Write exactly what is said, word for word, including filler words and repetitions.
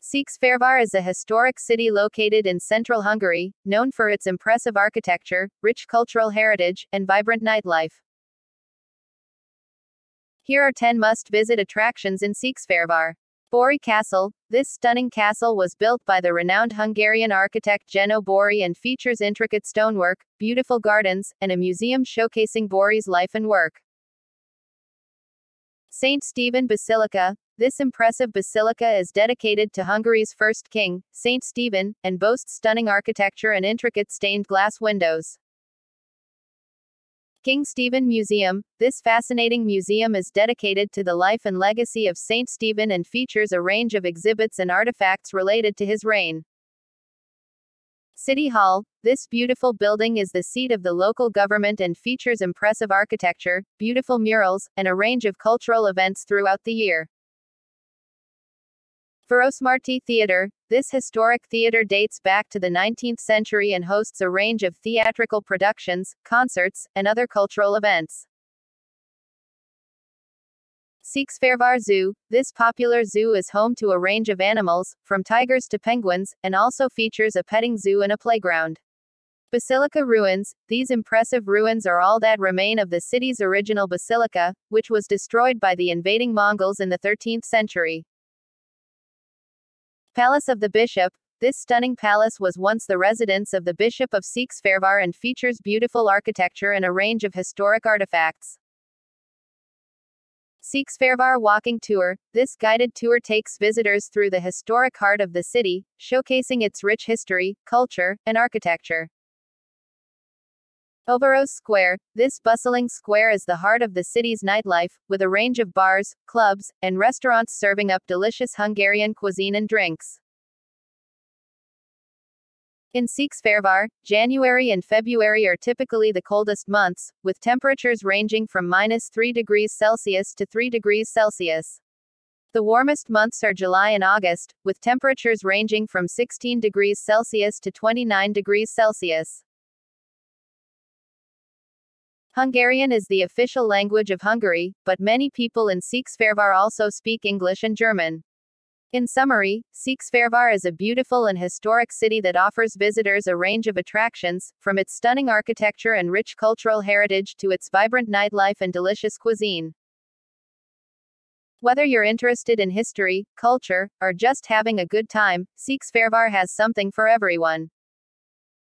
Székesfehérvár is a historic city located in central Hungary, known for its impressive architecture, rich cultural heritage, and vibrant nightlife. Here are ten must-visit attractions in Székesfehérvár. Bory Castle. This stunning castle was built by the renowned Hungarian architect Jenő Bory and features intricate stonework, beautiful gardens, and a museum showcasing Bory's life and work. Saint Stephen Basilica. This impressive basilica is dedicated to Hungary's first king, Saint Stephen, and boasts stunning architecture and intricate stained glass windows. King Stephen Museum. This fascinating museum is dedicated to the life and legacy of Saint Stephen and features a range of exhibits and artifacts related to his reign. City Hall. This beautiful building is the seat of the local government and features impressive architecture, beautiful murals, and a range of cultural events throughout the year. Vörösmarty Theater. This historic theater dates back to the nineteenth century and hosts a range of theatrical productions, concerts, and other cultural events. Székesfehérvár Zoo. This popular zoo is home to a range of animals, from tigers to penguins, and also features a petting zoo and a playground. Basilica Ruins. These impressive ruins are all that remain of the city's original basilica, which was destroyed by the invading Mongols in the thirteenth century. Palace of the Bishop. This stunning palace was once the residence of the Bishop of Székesfehérvár and features beautiful architecture and a range of historic artifacts. Székesfehérvár Walking Tour. This guided tour takes visitors through the historic heart of the city, showcasing its rich history, culture, and architecture. Városház Square. This bustling square is the heart of the city's nightlife, with a range of bars, clubs, and restaurants serving up delicious Hungarian cuisine and drinks. In Székesfehérvár, January and February are typically the coldest months, with temperatures ranging from minus three degrees Celsius to three degrees Celsius. The warmest months are July and August, with temperatures ranging from sixteen degrees Celsius to twenty-nine degrees Celsius. Hungarian is the official language of Hungary, but many people in Székesfehérvár also speak English and German. In summary, Székesfehérvár is a beautiful and historic city that offers visitors a range of attractions, from its stunning architecture and rich cultural heritage to its vibrant nightlife and delicious cuisine. Whether you're interested in history, culture, or just having a good time, Székesfehérvár has something for everyone.